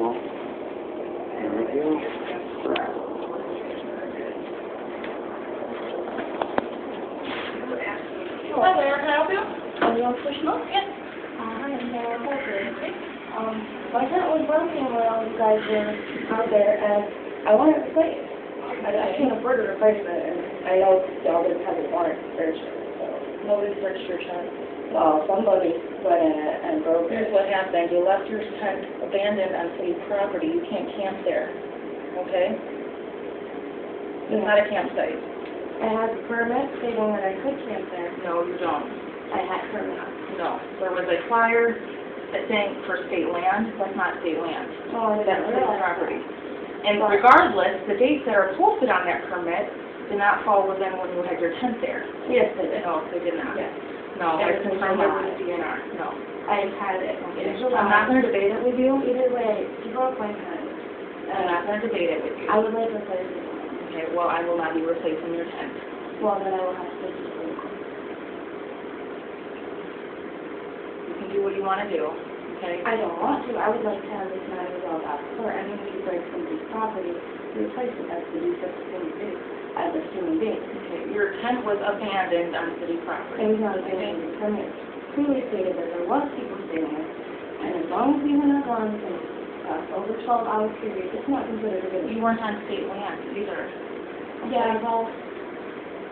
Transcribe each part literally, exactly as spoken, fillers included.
people. There we go. Hi there, can I help you? I'm your professional? Yes. I am Laura Parker. Um, my friend was working while you guys were out there, and I wanted to play it. I can't afford to replace it, and I know y'all didn't have it on it first, so nobody's registration. Well, somebody went in it and broke it. Here's what happened. You left your tent abandoned on city property. You can't camp there, okay? It's yeah. Not a campsite. I have a permit stating that I could camp there. No, you don't. I had permit. No. There was a flyer saying for state land. That's not state land. Oh, I That's city property. And well, regardless, the dates that are posted on that permit did not fall within when you had your tent there. Yes, they did. No, they did not. Yes. No, I it's confirmed with the D N R. No. I've had it. Okay. I'm not going to debate it with you. Either way, you broke my tent. I'm not going to debate it with you. I would like to replace it. Okay, well, I will not be replacing your tent. Well, then I will have to replace it. You can do what you want to do, okay? I don't want to. I would like to have this matter resolved out before. I mean, if you break somebody's property, you replace it. That's the least that's going to do as a human being. Okay, your tent was abandoned on city property. It was not abandoned. Okay. Clearly stated that there was people staying there, and as long as we were not gone for uh, over twelve hour period, it's not considered a good. You weren't on state land either. Yeah, okay. Well,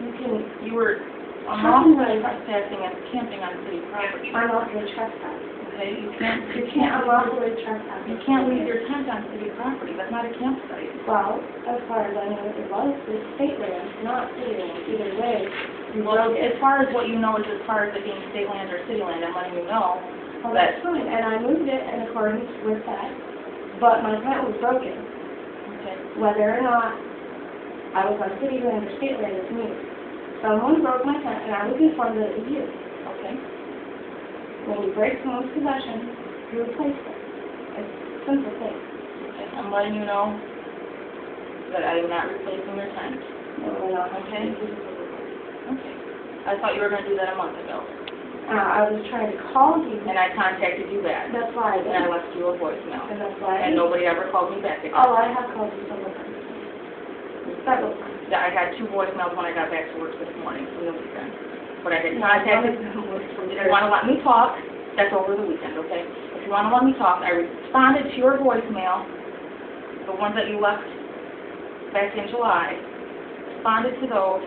you can. You were unlawfully trespassing and camping on city property. Unlawfully trespass. Okay, you can't. You can't unlawfully trespass. You can't leave your tent on city property. That's not a campsite. Well, as far as I know, it was state land, not city land. Either way, well, as far as what you know is as far as it being state land or city land, I'm letting you know. Well, that's fine, and I moved it in accordance with that, but my tent was broken. Okay. Whether or not I was on city land or state land is new. Someone broke my tent, and I was informed that it was you. Okay. When you break someone's possession, you replace it. It's a simple thing. Okay. I'm letting you know that I am not replacing your tent. No, we're not. Okay? Okay. I thought you were going to do that a month ago. Uh, I was trying to call you. And I contacted you back. That's why I did. And I left you a voicemail. And that's why I And did. Nobody ever called me back again. Oh, I have called you several times. Several times. I got two voicemails when I got back to work this morning from the weekend. But I did contact you. If you want to let me talk, that's over the weekend, okay? If you want to let me talk, I responded to your voicemail, the ones that you left back in July, responded to those,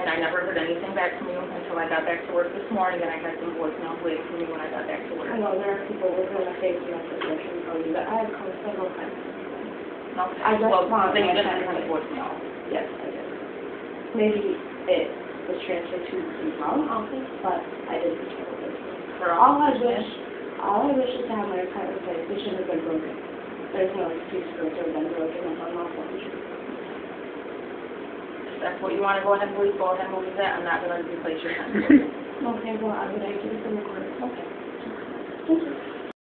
and I never heard anything back from you until I got back to work this morning, and I had some voicemails waiting for me when I got back to work. I know there are people who are going to face you on this issue for you, but I have called several times. No, I just well, want to send a voicemail. Yes, I did. Maybe it was transferred to the wrong office, but I didn't control it. For all I wish, all I wish is to have my private place. It should have been broken. There's no excuse for it to have been broken if I'm not watching. That's what you want to go ahead and believe, go ahead and believe that. I'm not going to replace your time. Okay, well, I would like to do some recording. Okay. Thank you.